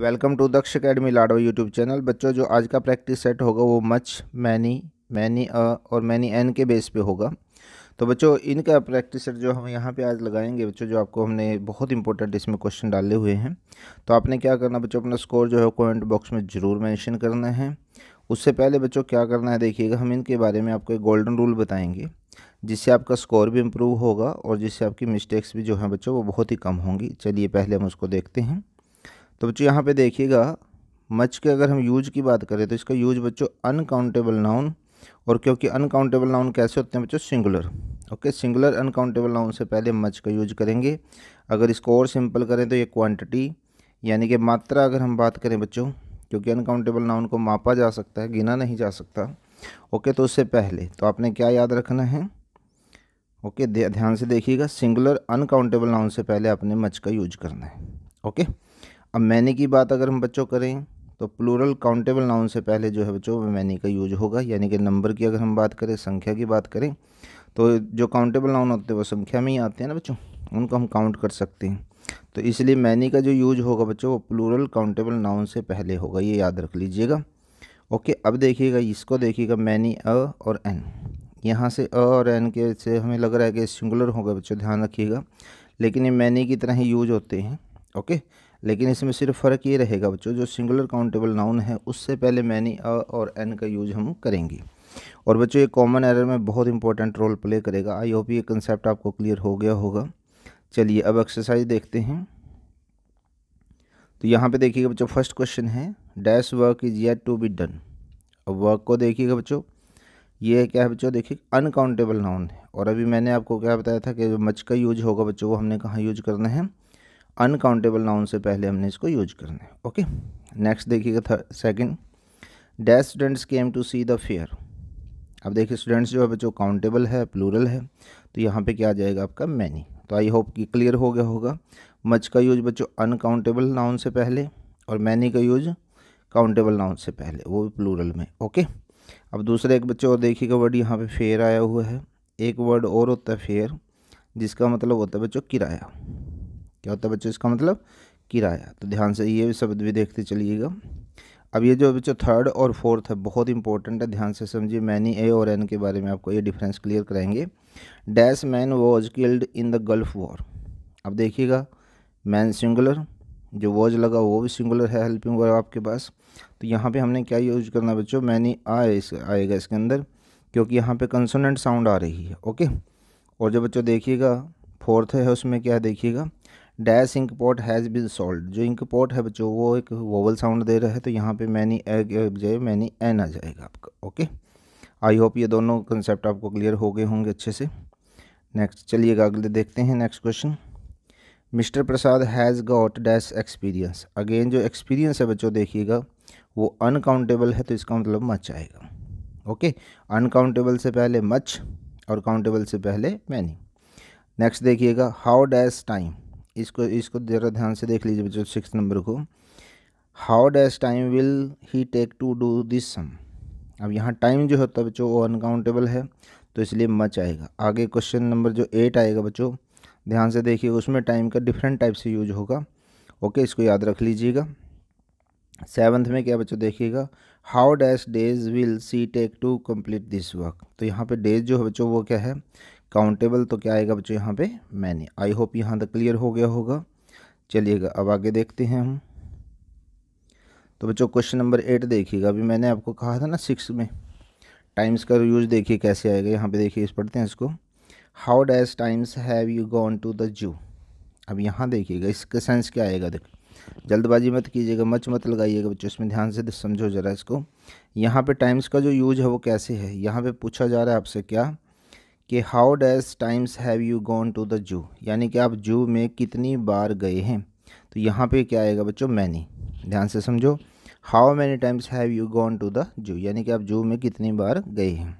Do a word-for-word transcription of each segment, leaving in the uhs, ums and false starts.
Welcome to Daksh academy Ladwa YouTube channel. बच्चों, जो आज का प्रैक्टिस सेट होगा वो मच, मैनी, मैनी अ और मैनी एन के बेस पे होगा। तो बच्चों, इनका प्रैक्टिस सेट जो हम यहाँ पे आज लगाएंगे, बच्चों जो आपको हमने बहुत इंपॉर्टेंट इसमें क्वेश्चन डाले हुए हैं, तो आपने क्या करना बच्चों, अपना स्कोर जो है कमेंट बॉक्स में ज़रूर मैंशन करना है। उससे पहले बच्चों क्या करना है, देखिएगा हम इनके बारे में आपको एक गोल्डन रूल बताएंगे जिससे आपका स्कोर भी इम्प्रूव होगा और जिससे आपकी मिस्टेक्स भी जो है बच्चों वो बहुत ही कम होंगी। चलिए पहले हम उसको देखते हैं। तो बच्चों यहाँ पे देखिएगा, मच के अगर हम यूज की बात करें तो इसका यूज बच्चों अनकाउंटेबल नाउन, और क्योंकि अनकाउंटेबल नाउन कैसे होते हैं बच्चों, singular. Okay, singular uncountable noun से पहले मच का यूज करेंगे। अगर इसको और सिंपल करें तो ये क्वांटिटी यानी कि मात्रा, अगर हम बात करें बच्चों, क्योंकि अनकाउंटेबल नाउन को मापा जा सकता है, गिना नहीं जा सकता। ओके, तो उससे पहले तो आपने क्या याद रखना है, ओके ध्यान से देखिएगा, सिंगुलर अनकाउंटेबल नाउन से पहले आपने मच का यूज करना है। ओके, अब मैनी की बात अगर हम बच्चों करें तो प्लूरल काउंटेबल नाउन से पहले जो है बच्चों मैनी का यूज होगा, यानी कि नंबर की अगर हम बात करें, संख्या की बात करें, तो जो काउंटेबल नाउन होते हैं वो संख्या में ही आते हैं ना बच्चों, उनको हम काउंट कर सकते हैं। तो इसलिए मैनी का जो यूज होगा बच्चों वो प्लूरल काउंटेबल नाउन से पहले होगा, ये याद रख लीजिएगा। ओके, अब देखिएगा इसको, देखिएगा मैनी अ और एन, यहाँ से अ और एन के से हमें लग रहा है कि सिंगुलर होगा बच्चों, ध्यान रखिएगा, लेकिन ये मैनी की तरह ही यूज होते हैं। ओके, लेकिन इसमें सिर्फ फ़र्क ये रहेगा बच्चों, जो सिंगुलर काउंटेबल नाउन है उससे पहले मैनी अ और एन का यूज हम करेंगे। और बच्चों ये कॉमन एरर में बहुत इंपॉर्टेंट रोल प्ले करेगा। आई होप ये कंसेप्ट आपको क्लियर हो गया होगा। चलिए अब एक्सरसाइज देखते हैं। तो यहाँ पे देखिएगा बच्चों, फर्स्ट क्वेश्चन है dash work is yet to be done. अब वर्क को देखिएगा बच्चों, ये क्या है बच्चों, देखिए अनकाउंटेबल नाउन है, और अभी मैंने आपको क्या बताया था कि जो मच का यूज होगा बच्चों वो हमने कहाँ यूज करना है, अनकाउंटेबल नाउन से पहले हमने इसको यूज करना है। ओके, नेक्स्ट देखिएगा second, dash students came to see the fair. अब देखिए स्टूडेंट्स जो है बच्चों काउंटेबल है, प्लूरल है, तो यहाँ पे क्या आ जाएगा आपका मैनी। तो आई होप कि क्लियर हो गया होगा, मच का यूज बच्चों अनकाउंटेबल नाउन से पहले और मैनी का यूज काउंटेबल नाउन से पहले, वो भी प्लूरल में। ओके, अब दूसरा एक बच्चों और देखिएगा वर्ड, यहाँ पर फेयर आया हुआ है, एक वर्ड और होता है फेयर, जिसका मतलब होता है बच्चों किराया। क्या होता है बच्चों इसका मतलब, किराया। तो ध्यान से ये शब्द भी देखते चलिएगा। अब ये जो बच्चों थर्ड और फोर्थ है बहुत इंपॉर्टेंट है, ध्यान से समझिए। मैनी ए और एन के बारे में आपको ये डिफरेंस क्लियर कराएंगे। Dash man was killed in the Gulf war. अब देखिएगा मैन सिंगुलर, जो वॉज लगा वो भी सिंगुलर है, हेल्पिंग वर्ब आपके पास। तो यहाँ पे हमने क्या यूज करना बच्चों, मैनी आए इस, आएगा इसके अंदर, क्योंकि यहाँ पर कंसोनेंट साउंड आ रही है। ओके, और जो बच्चों देखिएगा फोर्थ है, उसमें क्या देखिएगा, dash ink pot has been sold. जो इंक पॉट है बच्चों वो एक वोवल साउंड दे रहा है, तो यहाँ पे मैनी एग जाए मैनी एन आ जाएगा आपका। ओके, आई होप ये दोनों कंसेप्ट आपको क्लियर हो गए होंगे अच्छे से। नेक्स्ट चलिएगा अगले देखते हैं, next question, mister Prasad has got dash experience. Again जो एक्सपीरियंस है बच्चों देखिएगा वो अनकाउंटेबल है, तो इसका मतलब मच आएगा। ओके, अनकाउंटेबल से पहले मच और काउंटेबल से पहले मैनी। नेक्स्ट देखिएगा हाउ डैश टाइम, इसको इसको ज़रा ध्यान से देख लीजिए बच्चों, सिक्स नंबर को, how dash time will he take to do this sum. अब यहाँ टाइम जो होता है बच्चों वो अनकाउंटेबल है, तो इसलिए मच आएगा। आगे क्वेश्चन नंबर जो एट आएगा बच्चों, ध्यान से देखिए, उसमें टाइम का डिफरेंट टाइप से यूज होगा। ओके, इसको याद रख लीजिएगा। सेवन्थ में क्या बच्चों देखिएगा, how dash days will she take to complete this work. तो यहाँ पे डेज जो है बच्चों वो क्या है, काउंटेबल, तो क्या आएगा बच्चों यहाँ पे मैनी। आई होप यहाँ तक क्लियर हो गया होगा। चलिएगा अब आगे देखते हैं हम। तो बच्चों क्वेश्चन नंबर एट देखिएगा, अभी मैंने आपको कहा था ना सिक्स में, टाइम्स का यूज देखिए कैसे आएगा। यहाँ पे देखिए इस पढ़ते हैं इसको, how dash times have you gone to the zoo. अब यहाँ देखिएगा इसका सेंस क्या आएगा, देखो जल्दबाजी मत कीजिएगा, मच मत लगाइएगा बच्चों, इसमें ध्यान से समझो ज़रा इसको। यहाँ पर टाइम्स का जो यूज है वो कैसे है, यहाँ पर पूछा जा रहा है आपसे क्या, कि how dash times have you gone to the zoo, यानी कि आप जू में कितनी बार गए हैं। तो यहाँ पे क्या आएगा बच्चों, मैनी। ध्यान से समझो, how many times have you gone to the zoo, यानी कि आप जू में कितनी बार गए हैं।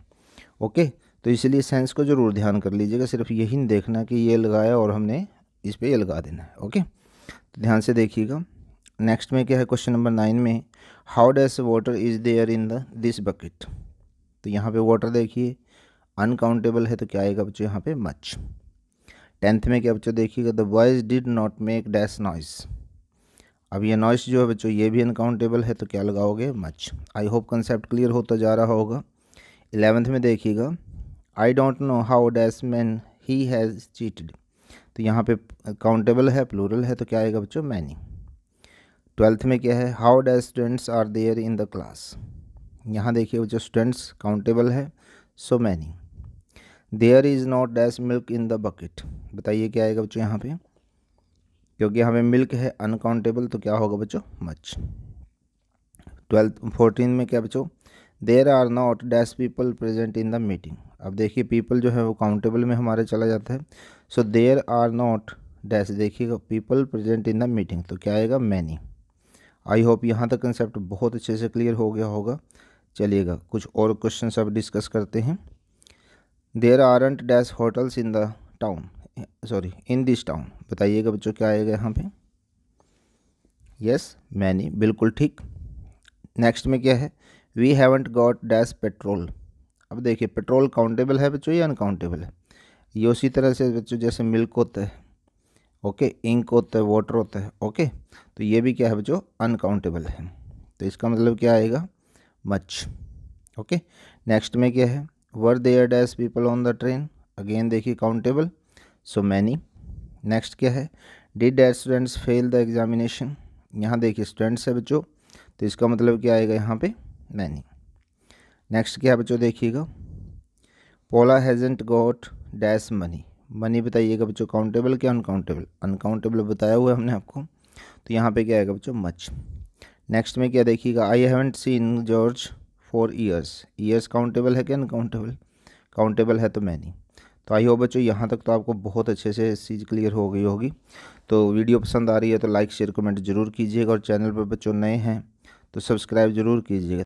ओके, तो इसलिए सेंस को ज़रूर ध्यान कर लीजिएगा, सिर्फ यही नहीं देखना कि ये लगाया और हमने इस पर ये लगा देना है। ओके, तो ध्यान से देखिएगा। नेक्स्ट में क्या है, क्वेश्चन नंबर नाइन में, how dash water is there in the this bucket. तो यहाँ पर वाटर देखिए अनकाउंटेबल है, तो क्या आएगा बच्चों यहाँ पे मच। टेंथ में क्या बच्चों देखिएगा, the boys did not make dash noise. अब ये नॉइस जो है बच्चों ये भी अनकाउंटेबल है तो क्या लगाओगे much. I hope concept clear होता जा रहा होगा। इलेवेंथ में देखिएगा I don't know how dash man he has cheated, तो यहाँ पे काउंटेबल है प्लूरल है तो क्या आएगा बच्चों मैनी। ट्वेल्थ में क्या है how dash students are there in the class, यहाँ देखिए बच्चों स्टूडेंट्स काउंटेबल है so many. There is not dash milk in the bucket, बताइए क्या आएगा बच्चों यहाँ पे, क्योंकि हमें मिल्क है अनकाउंटेबल तो क्या होगा बच्चों मच। ट्वेल्थ फोर्टीन में क्या बच्चों there are not dash people present in the meeting, अब देखिए पीपल जो है वो काउंटेबल में हमारे चला जाता है so there are not dash देखिएगा people present in the meeting तो क्या आएगा मैनी। आई होप यहाँ तक कंसेप्ट बहुत अच्छे से क्लियर हो गया होगा। चलिएगा कुछ और क्वेश्चन अब डिस्कस करते हैं। There aren't dash hotels in the town sorry in this town, बताइएगा बच्चों क्या आएगा यहाँ पे यस मैनी, बिल्कुल ठीक। नेक्स्ट में क्या है we haven't got dash petrol, अब देखिए पेट्रोल काउंटेबल है बच्चों या अनकाउंटेबल है, ये उसी तरह से बच्चों जैसे मिल्क होता है ओके, इंक होता है, वाटर होता है ओके, तो ये भी क्या है बच्चों अनकाउंटेबल है तो इसका मतलब क्या आएगा मच ओके। नेक्स्ट में क्या है were there dash people on the train, again देखिए काउंटेबल सो मैनी। नेक्स्ट क्या है did dash students fail the examination, यहाँ देखिए स्टूडेंट्स है बच्चों तो इसका मतलब क्या आएगा यहाँ पे मैनी। नेक्स्ट क्या है बच्चों देखिएगा Paula hasn't got dash money, money बताइएगा बच्चों काउंटेबल क्या अनकाउंटेबल, अनकाउंटेबल बताया हुआ है हमने आपको तो यहाँ पे क्या आएगा बच्चों मच। नेक्स्ट में क्या देखिएगा I haven't seen George for years, years countable है क्या अनकाउंटेबल, काउंटेबल है तो मैनी। तो आई होप बच्चों यहाँ तक तो आपको बहुत अच्छे से इस चीज़ क्लियर हो गई होगी। तो वीडियो पसंद आ रही है तो लाइक शेयर कमेंट जरूर कीजिएगा और चैनल पर बच्चों नए हैं तो सब्सक्राइब जरूर कीजिएगा।